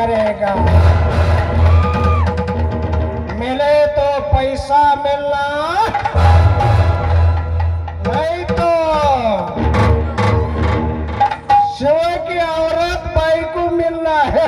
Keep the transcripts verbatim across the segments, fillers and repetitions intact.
करेगा। मिले तो पैसा मिलना, नहीं तो शिव की औरत भाई को मिलना है।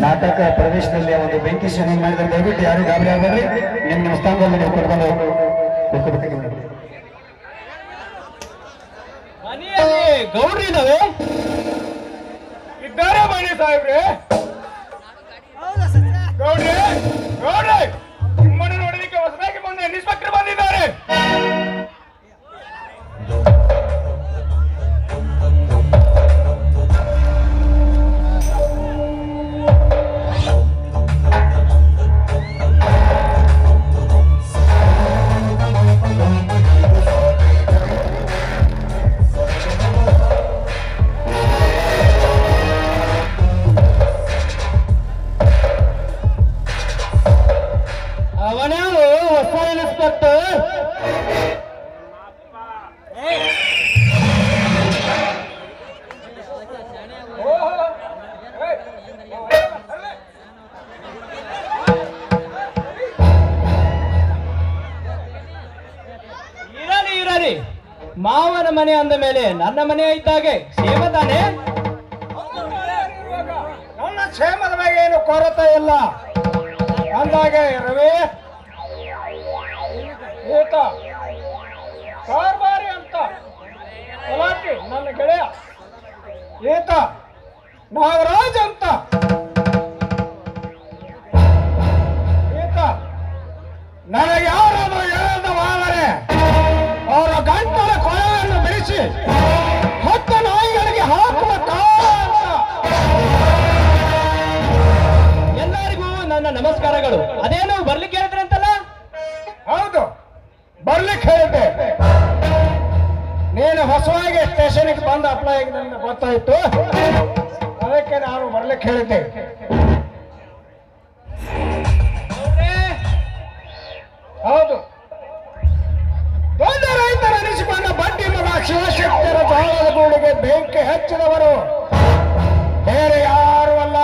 नाटक प्रवेश बेंकी सिनेमा दयविಟ್ಟು ಯಾರು ಗಾಬರಿ ಆಗಬೇಡಿ ನಿಮ್ಮ ನಿಮ್ಮ ಸ್ಥಾನದಲ್ಲಿ ನೀವು ಕೂತ್ಕೊಂಡು ಕೂತ್ಕೊಳ್ಳಿ ಮನೆಯಲ್ಲಿ ಗೌರಿ ಇದಾವೆ ಇದ್ದಾರೆ ಮನೆ ಸಾಹೇಬ್ರೆ ಹೌದಾ ಸರ್ ಗೌರಿ ಗೌರಿ ನಿಮ್ಮನ್ನು ನೋಡಲಿಕ್ಕೆ ಹೊಸದಾಗಿ ಬಂದ ಇನ್ಸ್ಪೆಕ್ಟರ್ ಬಂದಿದ್ದಾರೆ ಮಾವನ ಮನೆ ಅಂದ ಮೇಲೆ ನನ್ನ ಮನೆ ಇದ್ದಾಗೆ ಕ್ಷೇಮ ತಾನೆ ನನ್ನ ಕ್ಷೇಮದ ಬಗ್ಗೆ ಏನು ಕೊರತೆ ಇಲ್ಲ ಅಂದಾಗೆ ರವಿ ಊಟ ಕಾರ್ಬಾರಿ ಅಂತ ಹೊಲಾಟಿ ನನ್ನ ಗೆಳೆಯ ಏತ ನಾಗರಾಜ್ ಅಂತ ಏತ ನನಗೆ ಯಾರಾದ್ರೂ ಹೇಳಿದ ಮಾವರೇ ಅವರ ಗಂಟಲ ಕೊಳವನ್ನು ಬಿಡಿಸಿ ಹತ್ತು ನಾಯಿಗಳಿಗೆ ಹಾಕುವ ಕಾಲ ಎಲ್ಲರಿಗೂ ನನ್ನ ನಮಸ್ಕಾರಗಳು. ಅದೇನು ಬರ್ಲಿಕ್ಕೆ ಹೇಳಿದ್ರೆ ಅಂತಲ್ಲ? ಹೌದು ಬರ್ಲಿಕ್ಕೆ ಹೇಳಿದ್ದೆ. ನೀನು ಹೊಸವಾಗಿ ಸ್ಟೇಷನ್ಗೆ ಬಂದು ಅಪ್ಲೈ ಆಗಿದೆ ಅಂತ ಗೊತ್ತಾಯ್ತು, ಅದಕ್ಕೆ ನಾನು ಬರ್ಲಿಕ್ಕೆ ಹೇಳಿದ್ದೆ. ಹೌದು ಒಂದು ರೈತರ ಅನಿಸಿಕೊಂಡ ಬಡ್ಡಿ ಮಗ ಶಿವಶಕ್ತರ ಜಾಲದ ಗೂಡಿಗೆ ಬೆಂಕಿ ಹಚ್ಚಿದವರು ಬೇರೆ ಯಾರು ಅಲ್ಲ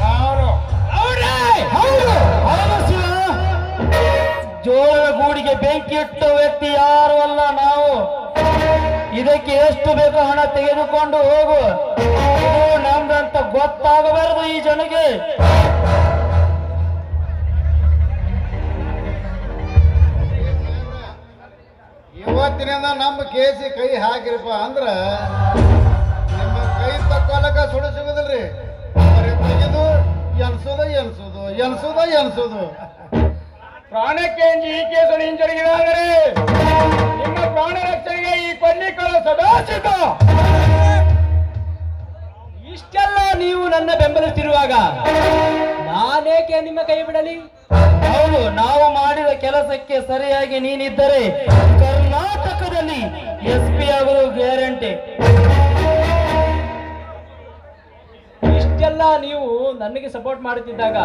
ನಾನು. ಹೌದು ಜೋಳದ ಗೂಡಿಗೆ ಬೆಂಕಿ ಇಟ್ಟು ವ್ಯಕ್ತಿ ಯಾರು ಅಲ್ಲ ನಾವು. ಇದಕ್ಕೆ ಎಷ್ಟು ಬೇಕೋ ಹಣ ತೆಗೆದುಕೊಂಡು ಹೋಗು, ನಮ್ಮ ಅಂತ ಗೊತ್ತಾಗಬಾರದು ಈ ಜನಗೆ. ಇವತ್ತಿನಿಂದ ನಮ್ಮ ಕೇಸಿ ಕೈ ಹಾಕಿರಪ್ಪ ಅಂದ್ರ ನಿಮ್ಮ ಕೈ ತಕ್ಕೊಳಕ ಸುಡು ಸಿಗುದಿಲ್ರಿ. ತೆಗೆದು ಎನ್ಸೋದ ಎನ್ಸೋದು ಎನ್ಸೋದ ಎನ್ಸೋದು ಪ್ರಾಣಕ್ಕೆ ಈ ಕೇಸು ಹಿಂಜರಿಗಿದಾಗರಿ ನಿಮ್ಮ ಪ್ರಾಣ ರಕ್ಷಣೆಗೆ ಈ ಕೊನ್ನಿಕಳ ಸದಾ ಸಿದ್ಧ. ಇಷ್ಟೆಲ್ಲ ನೀವು ನನ್ನ ಬೆಂಬಲಿಸ್ತಿರುವಾಗ ನಾನೇಕೆ ನಿಮ್ಮ ಕೈ ಬಿಡಲಿ? ಹೌದು, ನಾವು ಮಾಡಿದ ಕೆಲಸಕ್ಕೆ ಸರಿಯಾಗಿ ನೀನಿದ್ದರೆ ಕರ್ನಾಟಕದಲ್ಲಿ ಎಸ್ ಪಿ ಆಗುವುದು ಗ್ಯಾರಂಟಿ. ಇಷ್ಟೆಲ್ಲ ನೀವು ನನಗೆ ಸಪೋರ್ಟ್ ಮಾಡುತ್ತಿದ್ದಾಗ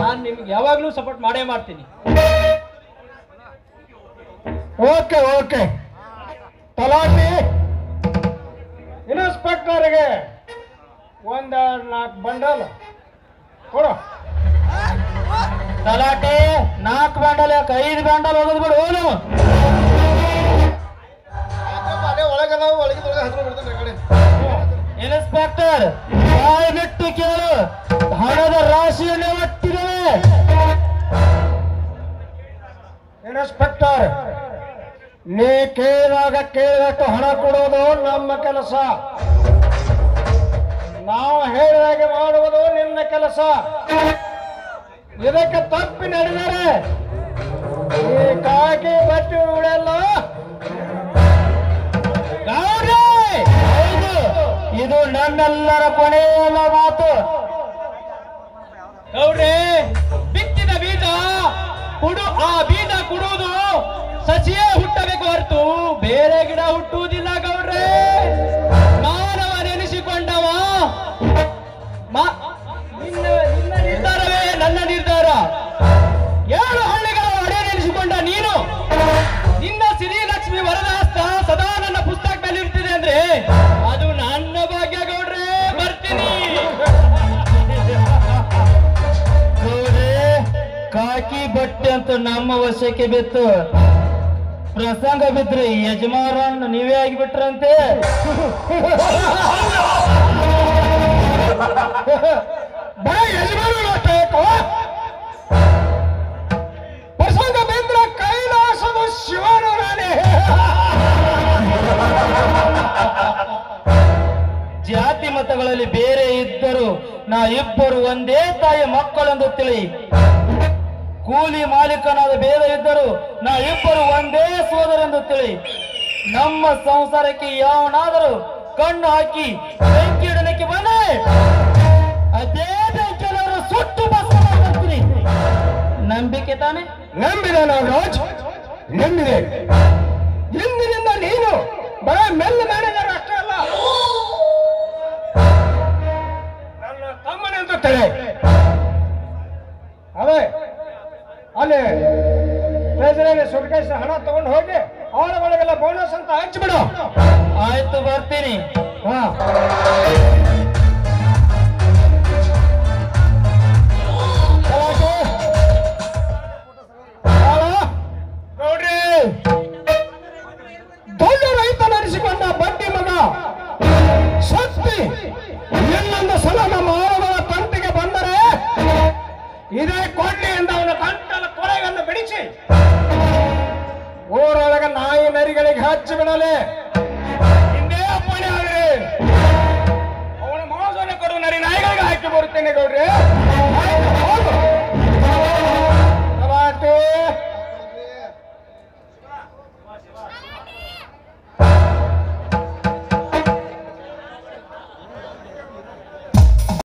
ನಾನು ನಿಮ್ಗೆ ಯಾವಾಗ್ಲೂ ಸಪೋರ್ಟ್ ಮಾಡೇ ಮಾಡ್ತೀನಿ. ಓಕೆ ಓಕೆ ತಲಾಟಿ ಇನ್ಸ್ಪೆಕ್ಟರ್ಗೆ ಒಂದ ನಾಲ್ಕು ಬಂಡಲ್ ಕೊಡು. ತಲಾಟೆ ನಾಲ್ಕು ಬಂಡಲ್ ಯಾಕೆ? ಐದು ಬಂಡಲ್ ಹೋಗೋದು ಬಿಡು. ಓನು ಒಳಗದಾವ ಒಳಗಿದೊಳಗೆ ಹತ್ರ ಬಿಡ್ತಾನೆ ಕಡೆ. ಇನ್ಸ್ಪೆಕ್ಟರ್ ಬಾಯಿ ಬಿಟ್ಟು ಕೇಳು, ಹಣದ ರಾಶಿಯನ್ನೇ ಒಟ್ಟಿದ್ದೇವೆ. ಇನ್ಸ್ಪೆಕ್ಟರ್ ನೀ ಕೇಳಿದಾಗ ಕೇಳಿದಷ್ಟು ಹಣ ಕೊಡೋದು ನಮ್ಮ ಕೆಲಸ, ನಾವು ಹೇಳಿದಾಗೆ ಮಾಡುವುದು ನಿನ್ನ ಕೆಲಸ. ಇದಕ್ಕೆ ತಪ್ಪಿ ನಡೆದರೆ ಈ ಕಾಗೆ ಬಟ್ಟಿ ಉಡೆಲ್ಲ. ಇದು ನನ್ನೆಲ್ಲರ ಕೊನೆಯ ಮಾತು ಗೌಡ್ರೆ. ಬಿತ್ತಿದ ಬೀಜ ಕೊಡು, ಆ ಬೀಜ ಕೊಡುವುದು ಸಸಿಯೇ ಹುಟ್ಟಬೇಕು ಹೊರತು ಬೇರೆ ಗಿಡ ಹುಟ್ಟುವುದಿಲ್ಲ ಗೌಡ್ರೆ. ಮಾನವ ನೆನೆಸಿಕೊಂಡವ ನಿನ್ನ ನಿನ್ನ ನಿರ್ಧಾರವೇ ನನ್ನ ನಿರ್ಧಾರ. ಏಳು ಹಳ್ಳಿಗಳ ಒಡೆ ನೆನೆಸಿಕೊಂಡ ನೀನು, ನಿನ್ನ ಸಿರಿ ಲಕ್ಷ್ಮಿ ವರದಾಸ್ತ ಸದಾ ನನ್ನ ಪುಸ್ತಕದಲ್ಲಿ ಇರ್ತಿದೆ ಅಂದ್ರೆ ಅದು ನನ್ನ ಭಾಗ್ಯ ಗೌಡ್ರೆ. ಬರ್ತೀನಿ ಗೌಡ್ರೆ. ಕಾಕಿ ಬಟ್ಟೆ ಅಂತ ನಮ್ಮ ವಶಕ್ಕೆ ಬಿತ್ತು, ಪ್ರಸಂಗ ಬಿದ್ರಿ ಯಜಮಾರನ್ ನೀವೇ ಆಗಿಬಿಟ್ರಂತೆ. ಪ್ರಸಂಗ ಬಿದ್ರ ಕೈಲಾಸದ ಶಿವನು ನಾನೇ. ಜಾತಿ ಮತಗಳಲ್ಲಿ ಬೇರೆ ಇದ್ದರೂ ನಾ ಇಬ್ಬರು ಒಂದೇ ತಾಯಿ ಮಕ್ಕಳೆಂದು ತಿಳಿ. ಕೂಲಿ ಮಾಲೀಕನಾದ ಭೇದ ಇದ್ದರು ನಾ ಇಬ್ಬರು ಒಂದೇ ಸೋದರೆಂದು ತಿಳಿ. ನಮ್ಮ ಸಂಸಾರಕ್ಕೆ ಯಾವನಾದರೂ ಕಣ್ಣು ಹಾಕಿ ಬೆಂಕಿ ಇಡಲಿಕ್ಕೆ ಬಂದ್ರೆ ಅದೇ ಬೆಂಕಿಯವರು ಸುಟ್ಟು ಬಸ್ ಮಾಡ್ತೀನಿ. ನಂಬಿಕೆ ತಾನೆ? ನಂಬಿದೆ ನಾಗರಾಜ್, ನಂಬಿದೆ. ಇಂದಿನಿಂದ ನೀನು ಬರ ಮೆಲ್ಲ ಮ್ಯಾನೇಜರ್ ಅಷ್ಟೇ ಅಲ್ಲ, ನನ್ನ ತಮ್ಮನೆಂದು ತಿಳಿ. ಅವೇ ಅಲ್ಲಿ ಟ್ರೆಜರಿಯಲ್ಲಿ ಸುಟ್ಕೇಸ್ ಹಣ ತಗೊಂಡು ಹೋಗಿ ಅವಳ ಒಳಗೆಲ್ಲ ಬೋನಸ್ ಅಂತ ಹಂಚ್ಬಿಡು. ಆಯ್ತು, ಬರ್ತೀನಿ. ಹಾ, ನೋಡ್ರಿ, ದೊಡ್ಡ ರೈತ ನಡೆಸಿಕೊಂಡ ಬಡ್ಡಿ ಮಗ ಸತ್ತಿ ಇನ್ನೊಂದು ಸಲ ನಮ್ಮ ಆಳುಗಳ ತಂತಿಗೆ ಬಂದರೆ ಇದೇ ಕೊಡ್ಲಿಯಿಂದ ಅವನ ಕಂಟಲ ಕೊಳೆಯನ್ನು ಬಿಡಿಸಿ ಊರೊಳಗ ನಾಯಿ ನರಿಗಳಿಗೆ ಹಚ್ಚಿ ಬಿಡಲೆ. ಹಿಂದೆ ಪಣಿ ಆಗ್ರಿ, ಅವನ ಮೋಸನೆ ಕೊಡುವ ನರಿ ನಾಯಿಗಳಿಗೆ ಹಾಕಿ ಬರುತ್ತೇನೆ ಗೌಡ್ರಿ.